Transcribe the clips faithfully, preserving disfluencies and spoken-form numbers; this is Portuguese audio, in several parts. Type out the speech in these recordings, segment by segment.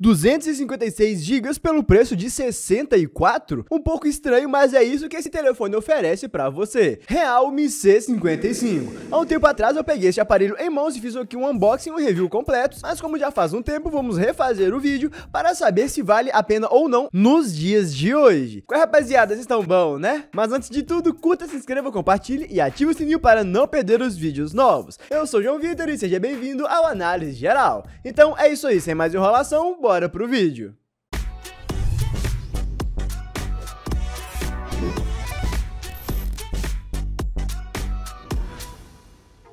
duzentos e cinquenta e seis gigabytes pelo preço de sessenta e quatro? Um pouco estranho, mas é isso que esse telefone oferece pra você. Realme C cinquenta e cinco. Há um tempo atrás eu peguei este aparelho em mãos e fiz aqui um unboxing e um review completos, mas como já faz um tempo, vamos refazer o vídeo para saber se vale a pena ou não nos dias de hoje. Qual é, rapaziada? Vocês estão bom, né? Mas antes de tudo, curta, se inscreva, compartilhe e ative o sininho para não perder os vídeos novos. Eu sou o João Vitor e seja bem-vindo ao Análise Geral. Então é isso aí, sem mais enrolação, bora pro vídeo.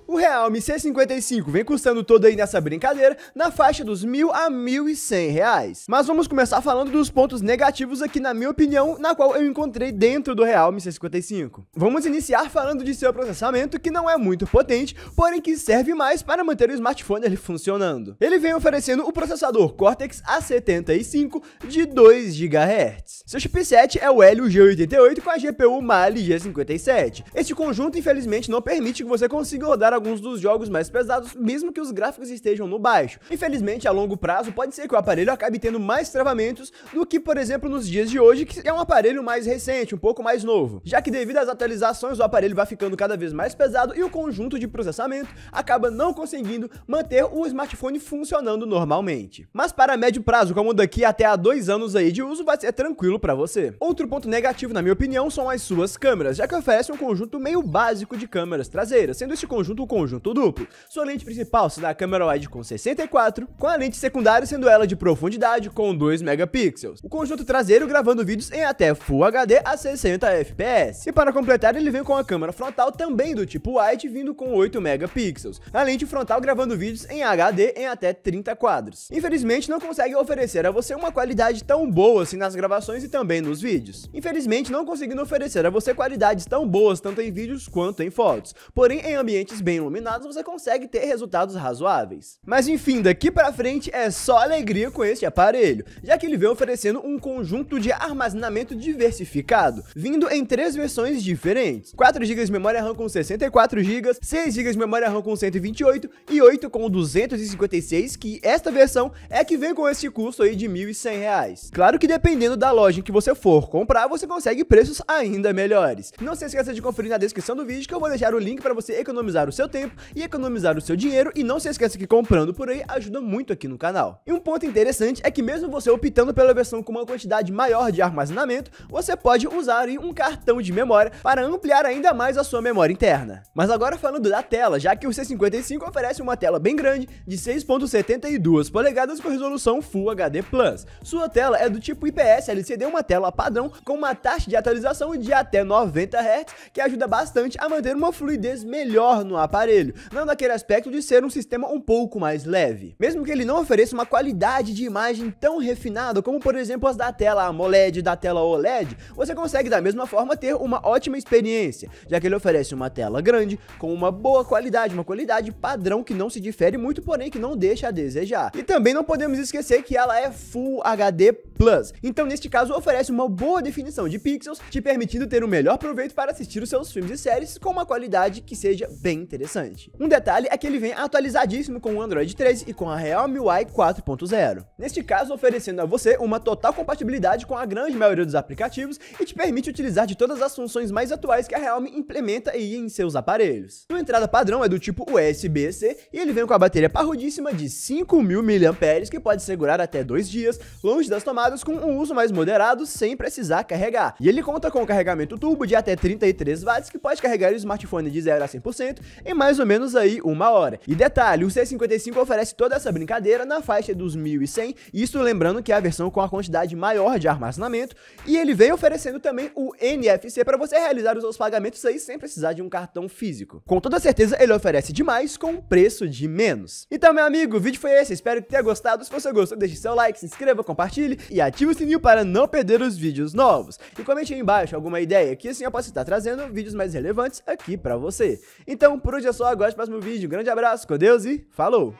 O Realme C cinquenta e cinco vem custando todo aí nessa brincadeira na faixa dos mil a mil e cem reais. Mas vamos começar falando dos pontos negativos aqui, na minha opinião, na qual eu encontrei dentro do Realme C cinquenta e cinco. Vamos iniciar falando de seu processamento, que não é muito potente, porém que serve mais para manter o smartphone ali funcionando. Ele vem oferecendo o processador Cortex A setenta e cinco de dois gigahertz. Seu chipset é o Helio G oitenta e oito com a G P U Mali G cinquenta e sete. Este conjunto, infelizmente, não permite que você consiga rodar algum alguns dos jogos mais pesados, mesmo que os gráficos estejam no baixo. Infelizmente, a longo prazo, pode ser que o aparelho acabe tendo mais travamentos do que, por exemplo, nos dias de hoje, que é um aparelho mais recente, um pouco mais novo, já que devido às atualizações, o aparelho vai ficando cada vez mais pesado e o conjunto de processamento acaba não conseguindo manter o smartphone funcionando normalmente. Mas para médio prazo, como daqui até a dois anos aí de uso, vai ser tranquilo para você. Outro ponto negativo, na minha opinião, são as suas câmeras, já que oferece um conjunto meio básico de câmeras traseiras, sendo este conjunto o conjunto duplo. Sua lente principal será a câmera wide com sessenta e quatro, com a lente secundária sendo ela de profundidade com dois megapixels. O conjunto traseiro gravando vídeos em até Full H D a sessenta F P S. E para completar, ele vem com a câmera frontal também do tipo wide, vindo com oito megapixels. A lente frontal gravando vídeos em H D em até trinta quadros. Infelizmente, não consegue oferecer a você uma qualidade tão boa assim nas gravações e também nos vídeos. Infelizmente, não conseguindo oferecer a você qualidades tão boas tanto em vídeos quanto em fotos. Porém, em ambientes bem iluminados, você consegue ter resultados razoáveis. Mas enfim, daqui pra frente é só alegria com este aparelho, já que ele vem oferecendo um conjunto de armazenamento diversificado, vindo em três versões diferentes: quatro gigabytes de memória RAM com sessenta e quatro gigabytes, seis gigabytes de memória RAM com cento e vinte e oito e oito com duzentos e cinquenta e seis, que esta versão é que vem com esse custo aí de mil e cem reais. Claro que dependendo da loja em que você for comprar, você consegue preços ainda melhores. Não se esqueça de conferir na descrição do vídeo, que eu vou deixar o link para você economizar o seu tempo e economizar o seu dinheiro, e não se esqueça que comprando por aí ajuda muito aqui no canal. E um ponto interessante é que mesmo você optando pela versão com uma quantidade maior de armazenamento, você pode usar aí um cartão de memória para ampliar ainda mais a sua memória interna. Mas agora falando da tela, já que o C cinquenta e cinco oferece uma tela bem grande de seis vírgula setenta e duas polegadas com resolução Full H D plus. Sua tela é do tipo I P S L C D, uma tela padrão com uma taxa de atualização de até noventa hertz, que ajuda bastante a manter uma fluidez melhor no aparelho, não daquele aspecto de ser um sistema um pouco mais leve. Mesmo que ele não ofereça uma qualidade de imagem tão refinada como, por exemplo, as da tela AMOLED e da tela OLED, você consegue da mesma forma ter uma ótima experiência, já que ele oferece uma tela grande com uma boa qualidade, uma qualidade padrão que não se difere muito, porém que não deixa a desejar. E também não podemos esquecer que ela é Full H D plus, então neste caso oferece uma boa definição de pixels, te permitindo ter o melhor proveito para assistir os seus filmes e séries com uma qualidade que seja bem interessante. Interessante. Um detalhe é que ele vem atualizadíssimo com o Android treze e com a Realme U I quatro ponto zero. Neste caso, oferecendo a você uma total compatibilidade com a grande maioria dos aplicativos e te permite utilizar de todas as funções mais atuais que a Realme implementa aí em seus aparelhos. Sua entrada padrão é do tipo U S B C e ele vem com a bateria parrudíssima de cinco mil miliampères-hora, que pode segurar até dois dias, longe das tomadas, com um uso mais moderado, sem precisar carregar. E ele conta com um carregamento turbo de até trinta e três watts, que pode carregar o smartphone de zero a cem por cento em mais ou menos aí uma hora. E detalhe, o C cinquenta e cinco oferece toda essa brincadeira na faixa dos mil e cem, isso lembrando que é a versão com a quantidade maior de armazenamento, e ele vem oferecendo também o N F C para você realizar os seus pagamentos aí sem precisar de um cartão físico. Com toda certeza ele oferece demais com preço de menos. Então, meu amigo, o vídeo foi esse, espero que tenha gostado. Se você gostou, deixe seu like, se inscreva, compartilhe e ative o sininho para não perder os vídeos novos. E comente aí embaixo alguma ideia, que assim eu posso estar trazendo vídeos mais relevantes aqui para você. Então, por hoje é só, agora no próximo vídeo. Um grande abraço, com Deus e falou!